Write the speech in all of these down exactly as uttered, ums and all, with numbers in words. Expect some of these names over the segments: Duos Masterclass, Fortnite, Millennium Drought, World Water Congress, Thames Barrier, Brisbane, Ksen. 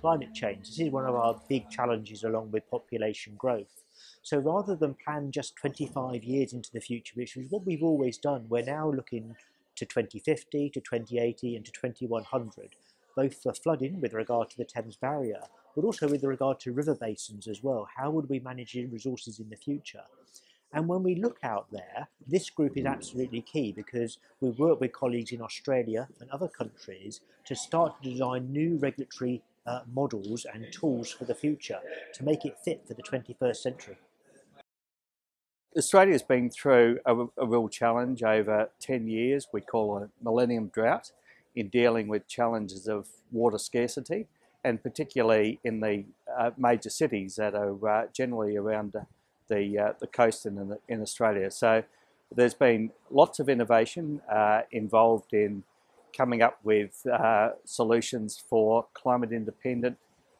climate change. This is one of our big challenges along with population growth. So rather than plan just twenty-five years into the future, which is what we've always done, we're now looking to twenty fifty, to twenty eighty and to twenty-one hundred, both for flooding with regard to the Thames Barrier, but also with regard to river basins as well. How would we manage resources in the future? And when we look out there, this group is absolutely key, because we work with colleagues in Australia and other countries to start to design new regulatory uh, models and tools for the future to make it fit for the twenty-first century. Australia's been through a, a real challenge over ten years, we call it Millennium Drought, in dealing with challenges of water scarcity, and particularly in the uh, major cities that are uh, generally around uh, the, uh, the coast in, in, in Australia. So there's been lots of innovation uh, involved in coming up with uh, solutions for climate independent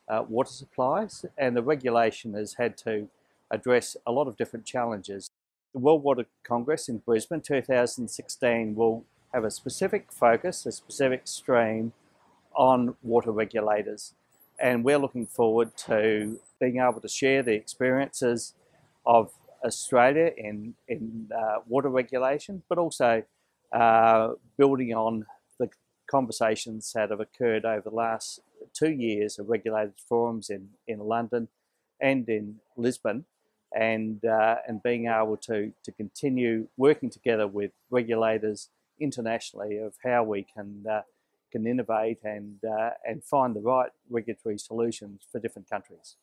uh, water supplies, and the regulation has had to address a lot of different challenges. The World Water Congress in Brisbane two thousand sixteen will have a specific focus, a specific stream on water regulators, and we're looking forward to being able to share the experiences of Australia in, in uh, water regulation, but also uh, building on the conversations that have occurred over the last two years of regulated forums in, in London and in Lisbon, and, uh, and being able to, to continue working together with regulators internationally of how we can, uh, can innovate and, uh, and find the right regulatory solutions for different countries.